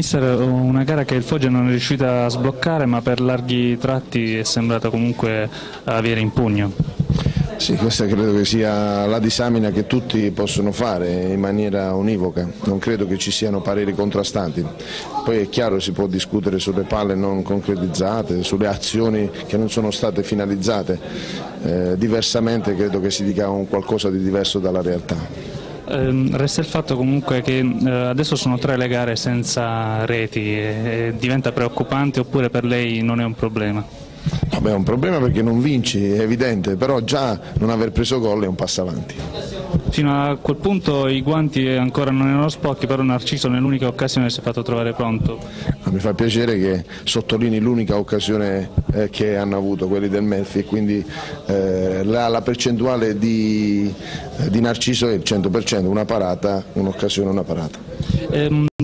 Mister, una gara che il Foggia non è riuscita a sbloccare, ma per larghi tratti è sembrata comunque avere in pugno. Sì, questa credo che sia la disamina che tutti possono fare in maniera univoca, non credo che ci siano pareri contrastanti. Poi è chiaro, si può discutere sulle palle non concretizzate, sulle azioni che non sono state finalizzate, diversamente credo che si dica un qualcosa di diverso dalla realtà. Resta il fatto comunque che adesso sono 3 le gare senza reti, diventa preoccupante oppure per lei non è un problema? Vabbè, è un problema perché non vinci, è evidente, però già non aver preso gol è un passo avanti. Fino a quel punto i guanti ancora non erano sporchi, però Narciso nell'unica occasione si è fatto trovare pronto. Mi fa piacere che sottolinei l'unica occasione che hanno avuto quelli del Melfi, quindi la percentuale di Narciso è il 100%, una parata, un'occasione, una parata.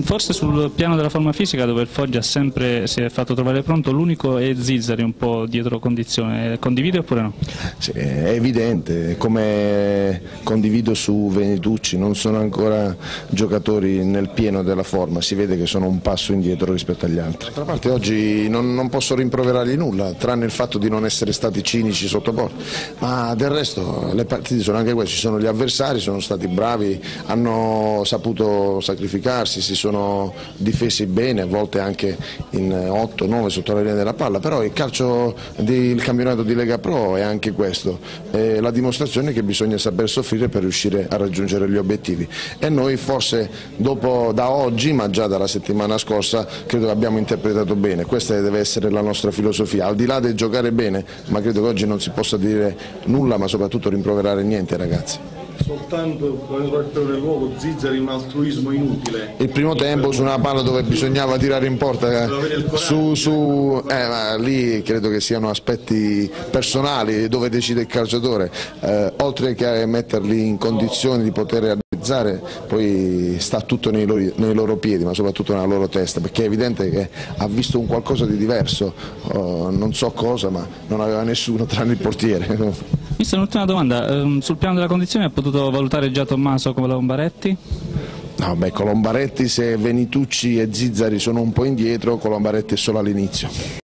Forse sul piano della forma fisica, dove il Foggia sempre si è fatto trovare pronto, l'unico è Zizzari, un po' dietro condizione. Condivide oppure no? Sì, è evidente, come condivido su Venitucci, non sono ancora giocatori nel pieno della forma, si vede che sono un passo indietro rispetto agli altri. D'altra parte oggi non posso rimproverargli nulla, tranne il fatto di non essere stati cinici sotto porta, ma del resto le partite sono anche queste, ci sono gli avversari, sono stati bravi, hanno saputo sacrificarsi, si sono difesi bene, a volte anche in 8-9 sotto la linea della palla, però il calcio del campionato di Lega Pro è anche questo, è la dimostrazione che bisogna saper soffrire per riuscire a raggiungere gli obiettivi, e noi forse da oggi, ma già dalla settimana scorsa, credo che abbiamo interpretato bene, questa deve essere la nostra filosofia, al di là del giocare bene, ma credo che oggi non si possa dire nulla, ma soprattutto rimproverare niente ai ragazzi. Soltanto quando entrò nel luogo Zizzari, un altruismo inutile. Il primo tempo su una palla dove bisognava tirare in porta, lì credo che siano aspetti personali dove decide il calciatore, oltre che metterli in condizioni di poter realizzare, poi sta tutto nei loro piedi, ma soprattutto nella loro testa, perché è evidente che ha visto un qualcosa di diverso, non so cosa, ma non aveva nessuno tranne il portiere. Mister, un'ultima domanda, sul piano della condizione ha potuto valutare già Tommaso con Colombaretti? No, beh, Colombaretti, se Venitucci e Zizzari sono un po' indietro, Colombaretti è solo all'inizio.